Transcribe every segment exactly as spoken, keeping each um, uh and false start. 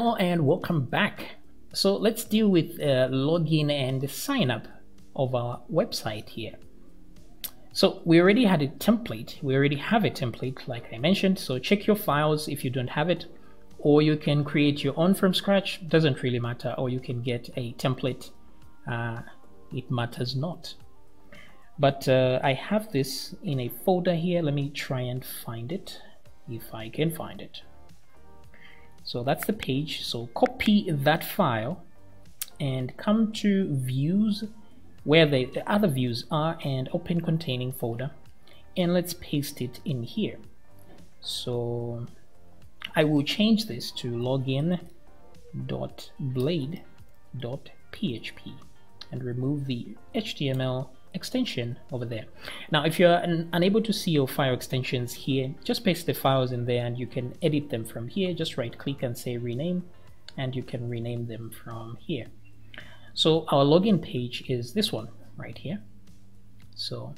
Hello and welcome back. So let's deal with uh, login and sign up of our website here. So we already had a template. We already have a template, like I mentioned. So check your files if you don't have it, or you can create your own from scratch. Doesn't really matter. Or you can get a template. Uh, it matters not. But uh, I have this in a folder here. Let me try and find it if I can find it. So that's the page. So copy that file and come to views, where the, the other views are, and open containing folder, and let's paste it in here. So I will change this to login dot blade dot p h p and remove the H T M L extension over there. Now if you're un unable to see your file extensions here, just paste the files in there and you can edit them from here. Just right click and say rename, and you can rename them from here. So our login page is this one right here. So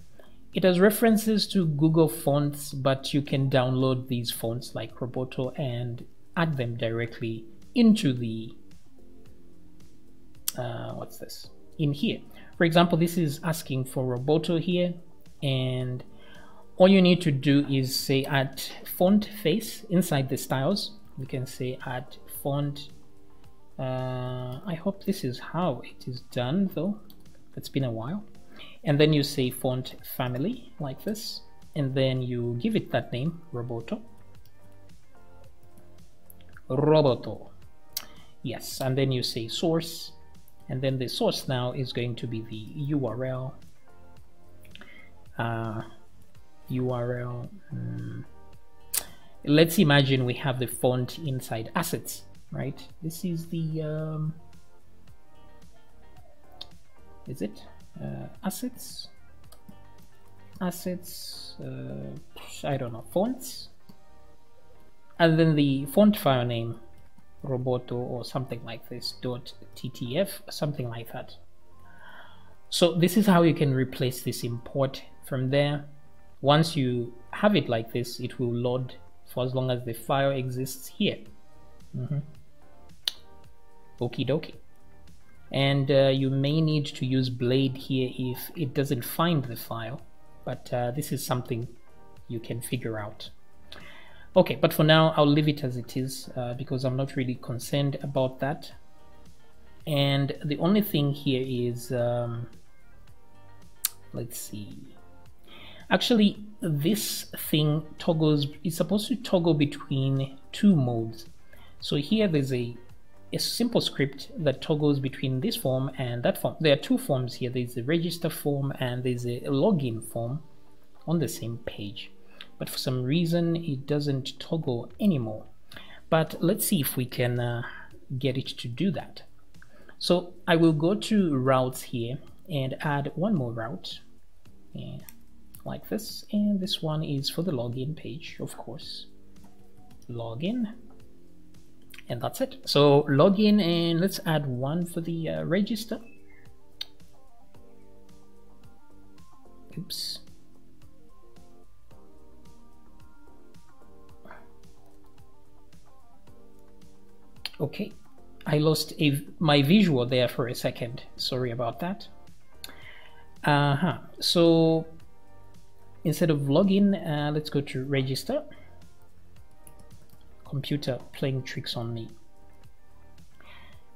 it has references to Google fonts, but you can download these fonts like Roboto and add them directly into the, uh, what's this, in here. For example, this is asking for Roboto here, and all you need to do is say add font face inside the styles. You can say add font. Uh, I hope this is how it is done, though. It's been a while. And then you say font family like this, and then you give it that name, Roboto. Roboto. Yes, and then you say source, and then the source now is going to be the U R L. Uh, U R L. Mm. Let's imagine we have the font inside assets. Right, this is the um, is it uh, assets assets uh, I don't know, fonts, and then the font file name Roboto or something like this, dot ttf, something like that. So this is how you can replace this import from there. Once you have it like this, it will load for as long as the file exists here. Mm-hmm. Okie dokie. And uh, you may need to use Blade here if it doesn't find the file, but uh, this is something you can figure out. Okay, but for now I'll leave it as it is uh, because I'm not really concerned about that. And the only thing here is, um, let's see. Actually, this thing toggles, it's supposed to toggle between two modes. So here there's a a simple script that toggles between this form and that form. There are two forms here. There's a register form and there's a login form on the same page. But for some reason, it doesn't toggle anymore. But let's see if we can uh, get it to do that. So I will go to routes here and add one more route, yeah, like this. And this one is for the login page, of course. Login. And that's it. So login, and let's add one for the uh, register. Oops. Okay, I lost a, my visual there for a second. Sorry about that. Uh-huh. So instead of login, uh, let's go to register. Computer playing tricks on me.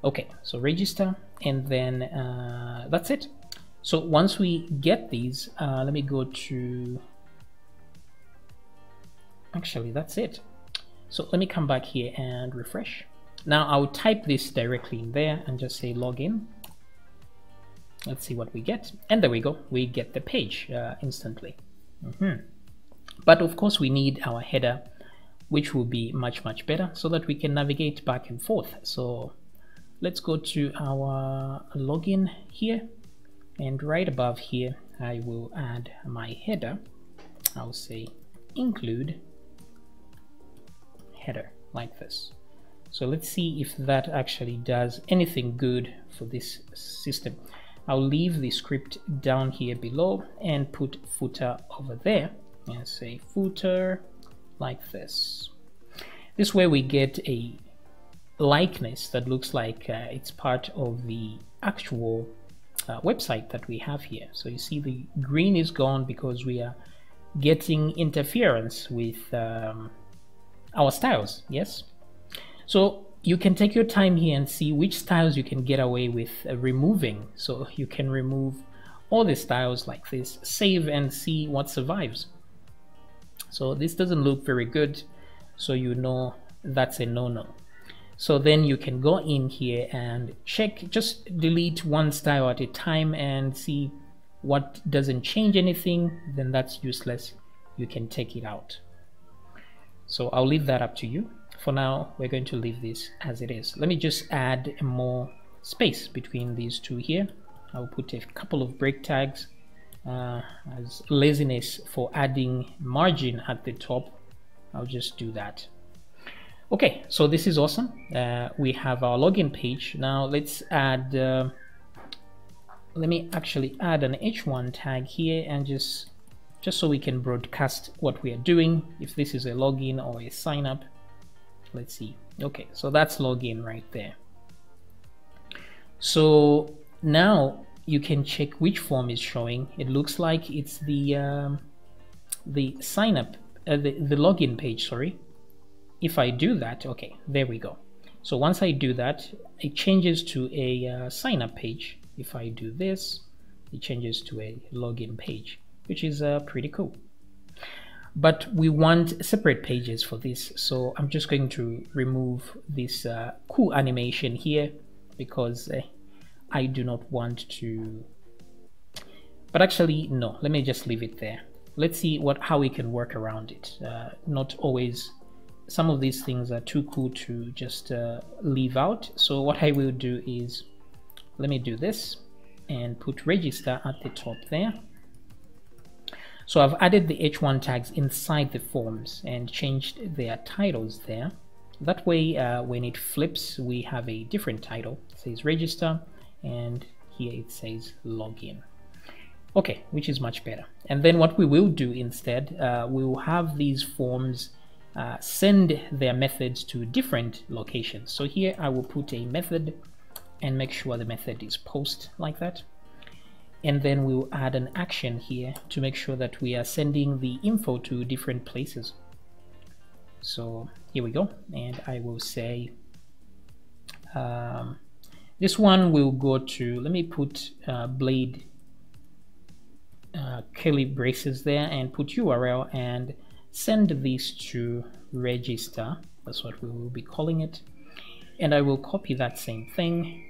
Okay, so register, and then uh, that's it. So once we get these, uh, let me go to, actually that's it. So let me come back here and refresh. Now I'll type this directly in there and just say login. Let's see what we get. And there we go, we get the page uh, instantly. Mm-hmm. But of course we need our header, which will be much, much better so that we can navigate back and forth. So let's go to our login here, and right above here, I will add my header. I'll say include header like this. So let's see if that actually does anything good for this system. I'll leave the script down here below and put footer over there and say footer. Like this. This way we get a likeness that looks like uh, it's part of the actual uh, website that we have here. So you see the green is gone because we are getting interference with um, our styles, yes? So you can take your time here and see which styles you can get away with uh, removing. So you can remove all the styles like this, save and see what survives. So this doesn't look very good, so you know that's a no-no. So then you can go in here and check, just delete one style at a time and see what doesn't change anything. Then that's useless, you can take it out. So I'll leave that up to you. For now, we're going to leave this as it is. Let me just add more space between these two here. I'll put a couple of break tags uh, as laziness for adding margin at the top. I'll just do that. Okay, so this is awesome. Uh, we have our login page. Now let's add, uh, let me actually add an H one tag here and just, just so we can broadcast what we are doing. If this is a login or a sign up, let's see. Okay, so that's login right there. So now you can check which form is showing. It looks like it's the, um, the sign up, uh, the, the login page, sorry. If I do that, okay, there we go. So once I do that, it changes to a uh, sign up page. If I do this, it changes to a login page, which is uh, pretty cool. But we want separate pages for this. So I'm just going to remove this uh, cool animation here because uh, I do not want to, but actually, no, let me just leave it there. Let's see what how we can work around it. Uh, not always. Some of these things are too cool to just uh, leave out. So what I will do is, let me do this and put register at the top there. So I've added the H one tags inside the forms and changed their titles there. That way, uh, when it flips, we have a different title. It says register and here it says login. Okay, which is much better. And then what we will do instead, uh, we will have these forms Uh, send their methods to different locations. So here I will put a method and make sure the method is post like that. And then we'll add an action here to make sure that we are sending the info to different places. So here we go. And I will say, um, this one will go to, let me put uh, blade uh, curly braces there and put U R L and send this to register. That's what we will be calling it. And I will copy that same thing,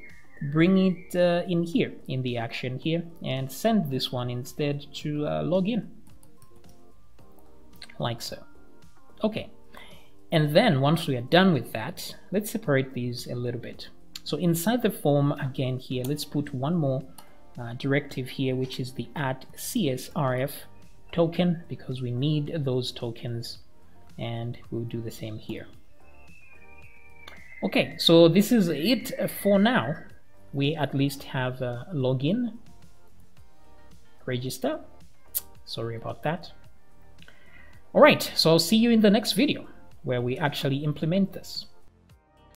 bring it uh, in here, in the action here, and send this one instead to uh, login, like so. Okay, and then once we are done with that, let's separate these a little bit. So inside the form again here, let's put one more uh, directive here, which is the at C S R F token, because we need those tokens, and we'll do the same here. Okay, so this is it for now. We at least have a login, register. Sorry about that. All right, so I'll see you in the next video where we actually implement this.